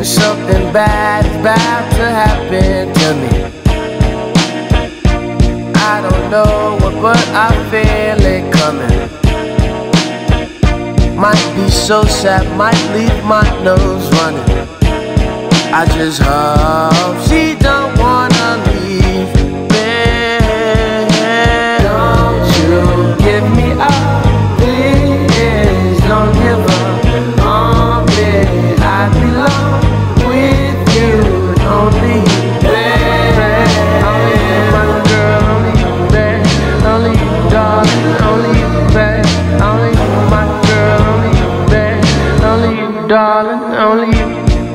and something bad is bound to happen to me. I don't know what, but I feel it coming. Might be so sad, might leave my nose running. I just hope she don't wanna leave me. Don't you give me up, please. Don't give up on me. I belong with you, don't leave me. Only you, my girl, only you, babe. Only you, darling, only you, babe. Only you, my girl, only you, babe. Only you, darling, only you.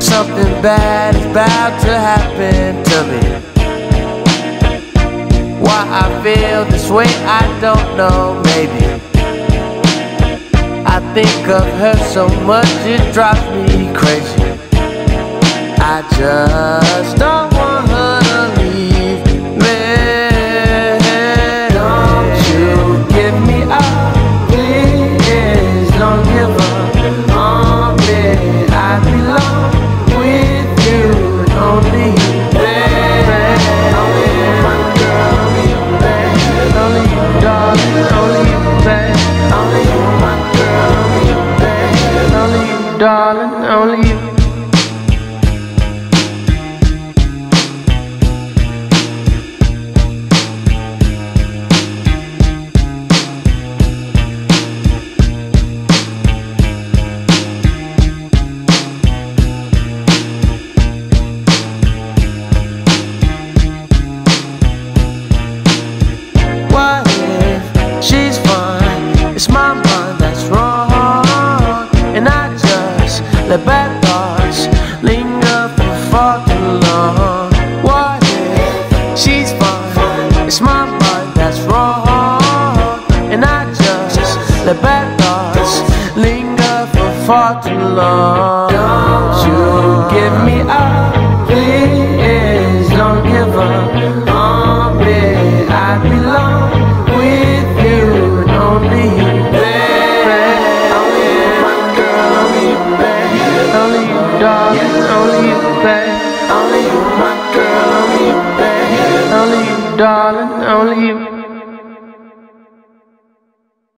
Something bad is about to happen to me. Why I feel this way, I don't know, maybe. I think of her so much, it drives me crazy. I just don't want her to leave me. Don't you give me up, please. Don't give up on me. I belong only you, babe. Only you, my girl. Only you, babe. Only you, darling. Only you, babe. Only you, my girl. Only you, babe. Only you, darling. Only you. The bad thoughts linger for far too long. What if she's fine? It's my mind that's wrong. And I just let bad thoughts linger for far too long.